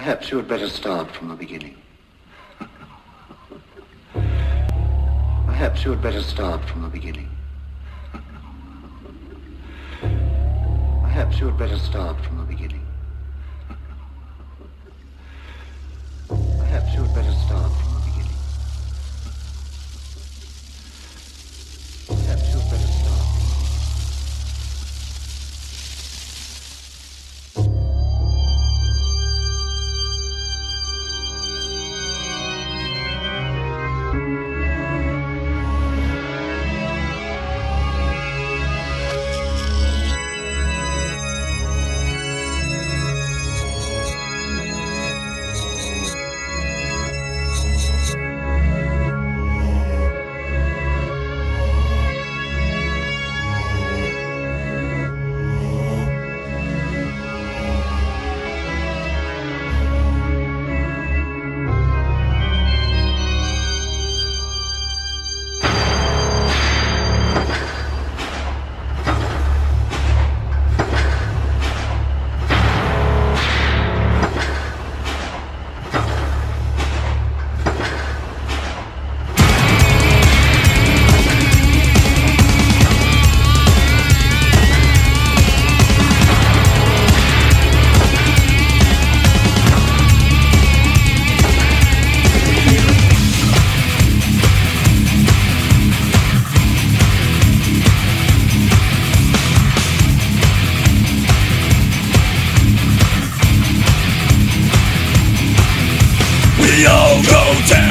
Perhaps you had better start from the beginning. Perhaps you had better start from the beginning. Perhaps you had better start from the beginning. Perhaps you had better start from the beginning. Perhaps you had better start.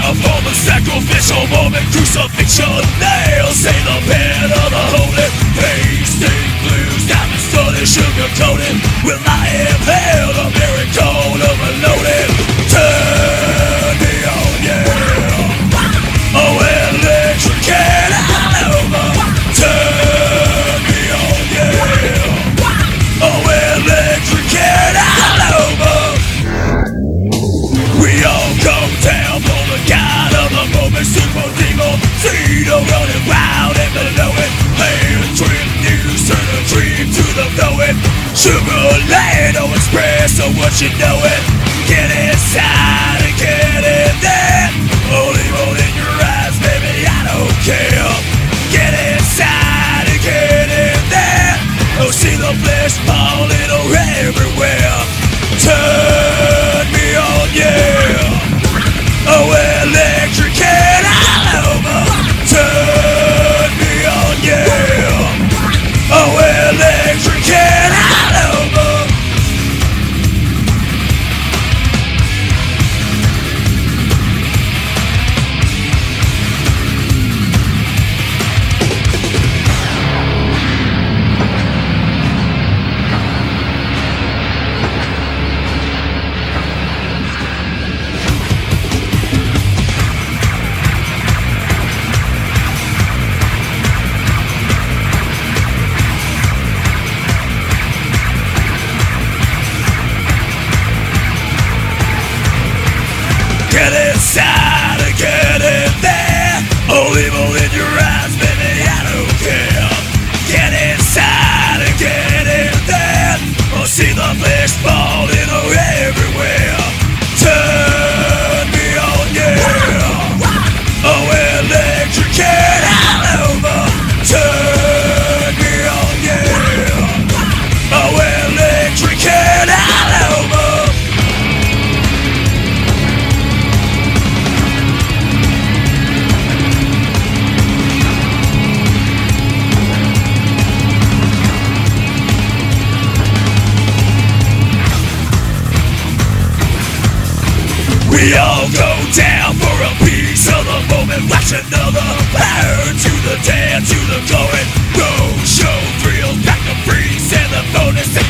For the sacrificial moment, crucifixion, nails in the pit of the holy, pasting blues, diamond studded, sugar coated, will I inhale the miracle of reloading? Turn me on, yeah. Oh, electric and aroma. Turn me on, yeah. Oh, electric and aroma. We all go down for the god of the moment, super demon, Zeno running round and below it. Hatred, news, turn a dream to the knowing. Sugar land, oh, express so what you know it. Get inside and get in there. Only moon in your eyes, baby, I don't care. Get inside and get in there. Oh, see the flesh falling everywhere. Turn me on, yeah. Oh, electric and aroma. Turn me on, yeah. Oh, electric and aroma. We all go down for a piece of the moment. Watch another burn to the dance, to the current. Go show thrills, back the freeze and the bonus.